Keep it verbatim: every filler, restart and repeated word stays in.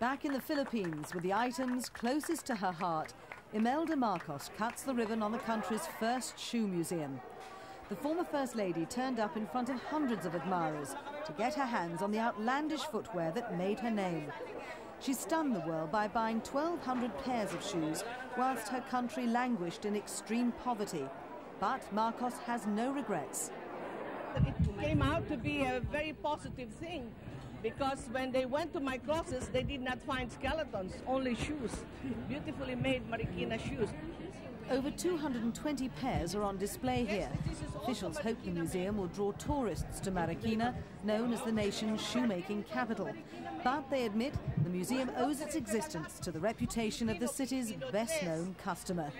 Back in the Philippines, with the items closest to her heart, Imelda Marcos cuts the ribbon on the country's first shoe museum. The former First Lady turned up in front of hundreds of admirers to get her hands on the outlandish footwear that made her name. She stunned the world by buying twelve hundred pairs of shoes whilst her country languished in extreme poverty. But Marcos has no regrets. It came out to be a very positive thing, because when they went to my closets, they did not find skeletons, only shoes, beautifully made Marikina shoes. Over two hundred twenty pairs are on display here. Officials hope the museum will draw tourists to Marikina, known as the nation's shoemaking capital. But they admit the museum owes its existence to the reputation of the city's best-known customer.